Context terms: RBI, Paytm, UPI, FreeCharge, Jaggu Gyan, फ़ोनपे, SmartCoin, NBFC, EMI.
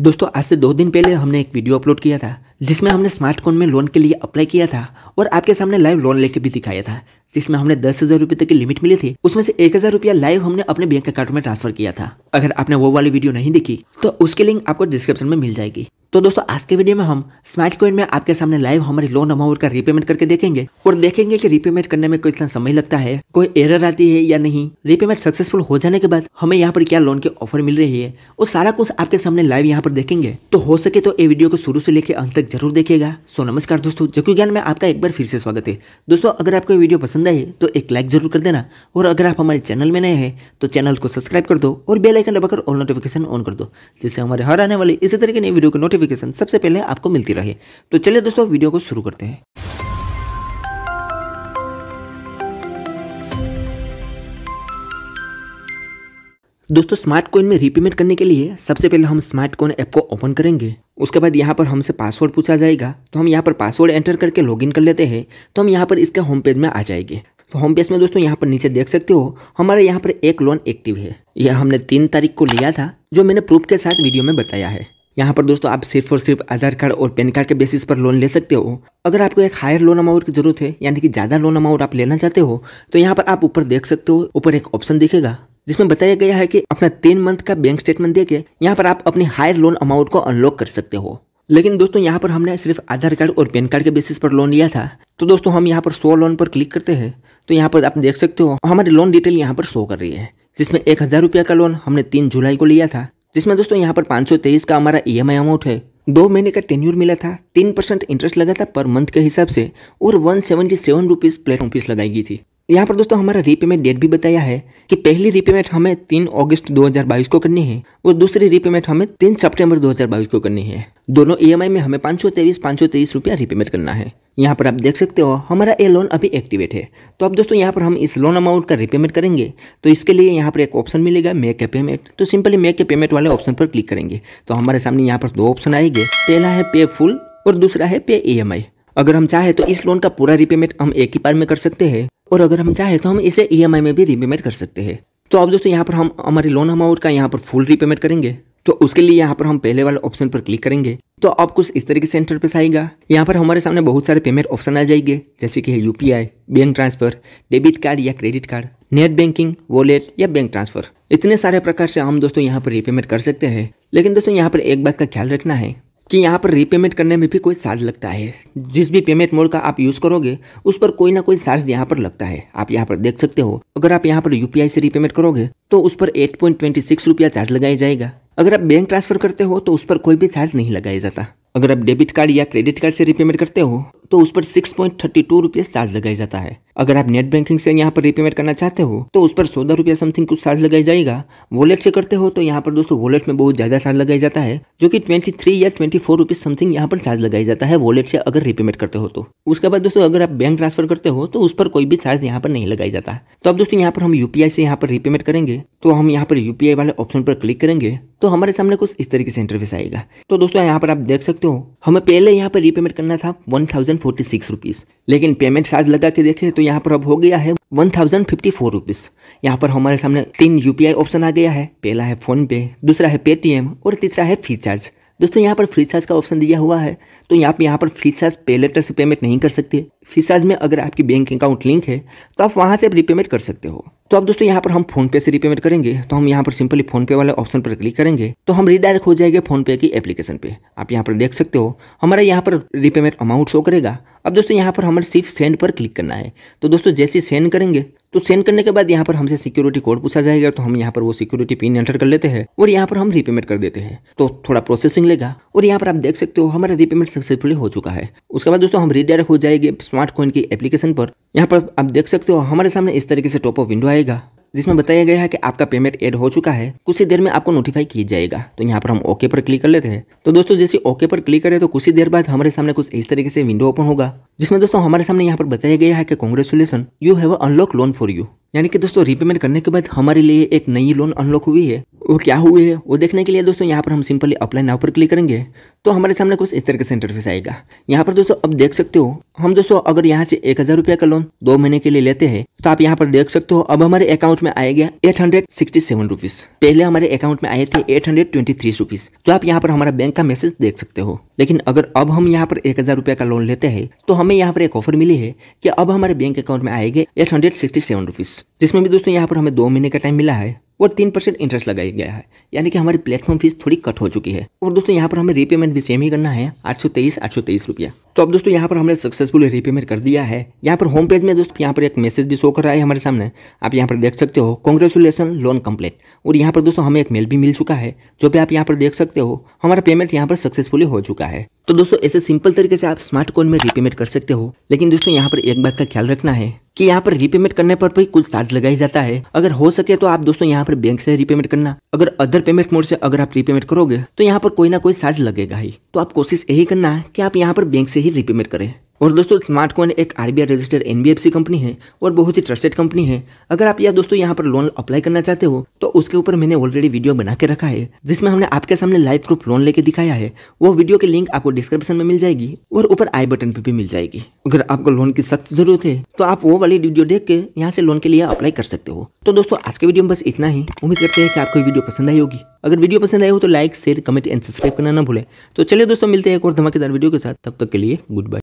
दोस्तों आज से 2 दिन पहले हमने एक वीडियो अपलोड किया था जिसमें हमने स्मार्टकॉइन में लोन के लिए अप्लाई किया था और आपके सामने लाइव लोन लेके भी दिखाया था, जिसमें हमने 10,000 रुपये तक की लिमिट मिली थी। उसमें से 1,000 रुपया लाइव हमने अपने बैंक अकाउंट में ट्रांसफर किया था। अगर आपने वो वाली वीडियो नहीं देखी तो उसकी लिंक आपको डिस्क्रिप्शन में मिल जाएगी। तो दोस्तों आज के वीडियो में हम स्मार्टकॉइन में आपके सामने लाइव हमारी लोन अमाउंट का रीपेमेंट करके देखेंगे और देखेंगे कि रीपेमेंट करने में कितना समय लगता है, कोई एरर आती है या नहीं, रीपेमेंट सक्सेसफुल हो जाने के बाद हमें यहाँ पर क्या लोन के ऑफर मिल रही है, वो सारा कुछ आपके सामने लाइव यहाँ पर देखेंगे। तो हो सके तो ये वीडियो को शुरू से लेकर अंत तक जरूर देखिएगा। सो नमस्कार दोस्तों, जग्गू ज्ञान में आपका एक बार फिर से स्वागत है। दोस्तों अगर आपको वीडियो पसंद आए तो एक लाइक जरूर कर देना और अगर आप हमारे चैनल में नए हैं तो चैनल को सब्सक्राइब कर दो और बेल आइकन दबाकर ऑल नोटिफिकेशन ऑन कर दो, जिससे हमारे हर आने वाले इसी तरह के नई वीडियो को नोटिफिकेशन सबसे पहले आपको मिलती रहे। तो चलिए दोस्तों वीडियो को शुरू करते हैं। दोस्तों स्मार्टकॉइन में रीपेमेंट करने के लिए सबसे पहले हम स्मार्टकॉइन ऐप को ओपन करेंगे। उसके बाद यहाँ पर हमसे पासवर्ड पूछा जाएगा, तो हम यहाँ पर पासवर्ड एंटर करके लॉगिन कर लेते हैं। तो हम यहाँ पर इसके होम पेज में आ जाएंगे। तो होम पेज में दोस्तों यहाँ पर नीचे देख सकते हो हमारे यहाँ पर एक लोन एक्टिव है। यह हमने 3 तारीख को लिया था, जो मैंने प्रूफ के साथ वीडियो में बताया है। यहाँ पर दोस्तों आप सिर्फ और सिर्फ आधार कार्ड और पैन कार्ड के बेसिस पर लोन ले सकते हो। अगर आपको एक हायर लोन अमाउंट की जरूरत है, यानी कि ज़्यादा लोन अमाउंट आप लेना चाहते हो, तो यहाँ पर आप ऊपर देख सकते हो, ऊपर एक ऑप्शन दिखेगा जिसमें बताया गया है कि अपना 3 मंथ का बैंक स्टेटमेंट देके यहाँ पर आप अपनी हायर लोन अमाउंट को अनलॉक कर सकते हो। लेकिन दोस्तों यहाँ पर हमने सिर्फ आधार कार्ड और पैन कार्ड के बेसिस पर लोन लिया था। तो दोस्तों हम यहाँ पर 100 लोन पर क्लिक करते हैं तो यहाँ पर आप देख सकते हो हमारी लोन डिटेल यहाँ पर शो कर रही है, जिसमें 1,000 रुपया का लोन हमने 3 जुलाई को लिया था, जिसमें दोस्तों यहाँ पर 523 का हमारा EMI अमाउंट है। 2 महीने का टेन्यूर मिला था, 3% इंटरेस्ट लगा था पर मंथ के हिसाब से और 177 रुपीज़ प्लेटफॉर्म फीस लगाई गई थी। यहाँ पर दोस्तों हमारा रीपेमेंट डेट भी बताया है कि पहली रीपेमेंट हमें 3 अगस्त 2022 को करनी है और दूसरी रीपेमेंट हमें 3 सितंबर 2022 को करनी है। दोनों EMI में हमें 523 रुपया रीपेमेंट करना है। यहाँ पर आप देख सकते हो हमारा ये लोन अभी एक्टिवेट है। तो अब दोस्तों यहाँ पर हम इस लोन अमाउंट का रीपेमेंट करेंगे, तो इसके लिए यहाँ पर एक ऑप्शन मिलेगा मेक ए पेमेंट। तो सिंपली मेक ए पेमेंट वाले ऑप्शन पर क्लिक करेंगे तो हमारे सामने यहाँ पर 2 ऑप्शन आएंगे, पहला है पे फुल और दूसरा है पे EMI। अगर हम चाहे तो इस लोन का पूरा रीपेमेंट हम एक ही बार में कर सकते हैं और अगर हम चाहे तो हम इसे EMI में भी रीपेमेंट कर सकते हैं। तो अब दोस्तों यहाँ पर हम हमारे लोन अमाउंट का यहाँ पर फुल रीपेमेंट करेंगे, तो उसके लिए यहाँ पर हम पहले वाले ऑप्शन पर क्लिक करेंगे। तो आप कुछ इस तरीके से इंटरफेस आएगा। यहाँ पर हमारे सामने बहुत सारे पेमेंट ऑप्शन आ जाएंगे, जैसे कि UPI, bank transfer, debit card या credit card, net banking, wallet या बैंक ट्रांसफर। इतने सारे प्रकार से हम दोस्तों यहाँ पर रीपेमेंट कर सकते हैं। लेकिन दोस्तों यहाँ पर एक बात का ख्याल रखना है कि यहाँ पर रीपेमेंट करने में भी कोई चार्ज लगता है। जिस भी पेमेंट मोड का आप यूज़ करोगे उस पर कोई ना कोई चार्ज यहाँ पर लगता है। आप यहाँ पर देख सकते हो अगर आप यहाँ पर UPI से रीपेमेंट करोगे तो उस पर 8.26 रुपया चार्ज लगाया जाएगा। अगर आप बैंक ट्रांसफर करते हो तो उस पर कोई भी चार्ज नहीं लगाया जाता। अगर आप डेबिट कार्ड या क्रेडिट कार्ड से रीपेमेंट करते हो तो उस पर 6.32 रुपये चार्ज लगाया जाता है। अगर आप नेट बैंकिंग से यहाँ पर रीपेमेंट करना चाहते हो तो उस पर 14 रुपया समथिंग कुछ चार्ज लगाया जाएगा। वॉलेट से करते हो तो यहाँ पर दोस्तों वॉलेट में बहुत ज़्यादा चार्ज लगाया जाता है, जो कि 23 या 24 रुपीज़ समथिंग यहाँ पर चार्ज लगाया जाता है वॉलेट से अगर रीपेमेंट करते हो तो। उसके बाद दोस्तों अगर आप बैंक ट्रांसफर करते हो तो उस पर कोई भी चार्ज यहाँ पर नहीं लगाया जाता। तो अब दोस्तों यहाँ पर हम UPI से यहाँ पर रीपेमेंट करेंगे, तो हम यहाँ पर UPI वाले ऑप्शन पर क्लिक करेंगे तो हमारे सामने कुछ इस तरीके से इंटरफेस आएगा। तो दोस्तों यहाँ पर आप देख सकते हो हमें पहले यहाँ पर रीपेमेंट करना था 1,046 रुपीज़, लेकिन पेमेंट चार्ज लगा के देखें तो यहाँ पर अब हो गया है 1,054 रुपीज़। यहाँ पर हमारे सामने 3 UPI ऑप्शन आ गया है, पहला है फ़ोनपे, दूसरा है पेटीएम और तीसरा है FreeCharge। दोस्तों यहाँ पर FreeCharge का ऑप्शन दिया हुआ है, तो यहाँ पर FreeCharge पे लेटर से पेमेंट नहीं कर सकते। FreeCharge में अगर आपकी बैंक अकाउंट लिंक है तो आप वहाँ से रीपेमेंट कर सकते हो। तो अब दोस्तों यहाँ पर हम फ़ोनपे से रीपेमेंट करेंगे, तो हम यहाँ पर सिंपली फ़ोनपे वाले ऑप्शन पर क्लिक करेंगे तो हम रीडायरेक्ट हो जाएंगे फ़ोनपे की एप्लीकेशन पे। आप यहाँ पर देख सकते हो हमारा यहाँ पर रीपेमेंट अमाउंट शो करेगा। अब दोस्तों यहाँ पर हमें सिर्फ सेंड पर क्लिक करना है। तो दोस्तों जैसे सेंड करेंगे तो सेंड करने के बाद यहाँ पर हमसे सिक्योरिटी कोड पूछा जाएगा, तो हम यहाँ पर वो सिक्योरिटी पिन एंटर कर लेते हैं और यहाँ पर हम रीपेमेंट कर देते हैं। तो थोड़ा प्रोसेसिंग लेगा और यहाँ पर आप देख सकते हो हमारा रीपेमेंट सक्सेसफुली हो चुका है। उसके बाद दोस्तों हम रीडायरेक्ट हो जाएंगे स्मार्टकॉइन की एप्लीकेशन पर। यहाँ पर आप देख सकते हो हमारे सामने इस तरीके से टॉप ऑफ विंडो आएगा, जिसमें बताया गया है कि आपका पेमेंट ऐड हो चुका है, कुछ ही देर में आपको नोटिफाई किया जाएगा। तो यहाँ पर हम ओके पर क्लिक कर लेते हैं। तो दोस्तों जैसे ओके पर क्लिक करें तो कुछ ही देर बाद हमारे सामने कुछ इस तरीके से विंडो ओपन होगा, जिसमें दोस्तों हमारे सामने यहाँ पर बताया गया है कि congratulation, you have unlock loan for you. यानी कि दोस्तों रीपेमेंट करने के बाद हमारे लिए एक नई लोन अनलॉक हुई है। वो क्या हुई है वो देखने के लिए दोस्तों यहाँ पर हम सिंपली अप्लाई नाउ पर क्लिक करेंगे तो हमारे सामने कुछ इस तरीके से इंटरफेस आएगा। यहाँ पर दोस्तों अब देख सकते हो हम दोस्तों अगर यहाँ से 1000 रुपये का लोन 2 महीने के लिए लेते हैं तो आप यहाँ पर देख सकते हो अब हमारे अकाउंट में आएगा 867 रुपीज। पहले हमारे अकाउंट में आए थे 823 रुपीज। तो आप यहाँ पर हमारा बैंक का मैसेज देख सकते हो। लेकिन अगर अब हम यहाँ पर 1000 रुपये का लोन लेते हैं तो हमें यहाँ पर एक ऑफर मिली है कि अब हमारे बैंक अकाउंट में आएंगे 867 रुपीज, जिसमें भी दोस्तों यहाँ पर हमें 2 महीने का टाइम मिला है और 3% इंटरेस्ट लगाया गया है। यानी कि हमारी प्लेटफॉर्म फीस थोड़ी कट हो चुकी है। और दोस्तों यहाँ पर हमें रीपेमेंट भी सेम ही करना है 823 रुपया। तो अब दोस्तों यहाँ पर हमने सक्सेसफुल रीपेमेंट कर दिया है। यहाँ पर होम पेज में दोस्तों यहाँ पर एक मैसेज भी शो कर रहा है हमारे सामने। आप यहाँ पर देख सकते हो कॉन्ग्रेचुलेसन लोन कंप्लीट। और यहाँ पर दोस्तों हमें एक मेल भी मिल चुका है जो भी आप यहाँ पर देख सकते हो हमारा पेमेंट यहाँ पर सक्सेसफुली हो चुका है। तो दोस्तों ऐसे सिंपल तरीके से आप स्मार्ट कॉइन में रीपेमेंट कर सकते हो। लेकिन दोस्तों यहाँ पर एक बात का ख्याल रखना है कि यहाँ पर रीपेमेंट करने पर भी कुछ चार्ज लगाया जाता है। अगर हो सके तो आप दोस्तों यहाँ पर बैंक से रीपेमेंट करना। अगर अदर पेमेंट मोड से अगर आप रीपेमेंट करोगे तो यहाँ पर कोई ना कोई चार्ज लगेगा ही। तो आप कोशिश यही करना है कि आप यहाँ पर बैंक से ही रीपेमेंट करें। और दोस्तों स्मार्टकॉइन एक RBI रजिस्टर्ड NBFC कंपनी है और बहुत ही ट्रस्टेड कंपनी है। अगर आप यह दोस्तों यहाँ पर लोन अप्लाई करना चाहते हो तो उसके ऊपर मैंने ऑलरेडी वीडियो बना के रखा है जिसमें हमने आपके सामने लाइव प्रूफ लोन लेके दिखाया है। वो वीडियो की लिंक आपको डिस्क्रिप्शन में मिल जाएगी और ऊपर आई बटन पर भी मिल जाएगी। अगर आपको लोन की सख्त जरूरत है तो आप वो वाली वीडियो देख के यहाँ से लोन के लिए अप्लाई कर सकते हो। तो दोस्तों आज के वीडियो में बस इतना ही। उम्मीद करते हैं कि आपको वीडियो पसंद आई होगी। अगर वीडियो पसंद आई हो तो like share comment and subscribe करना ना भूलें। तो चलिए दोस्तों मिलते हैं एक और धमाकेदार वीडियो के साथ। तब तक के लिए गुड बाय।